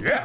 Yeah.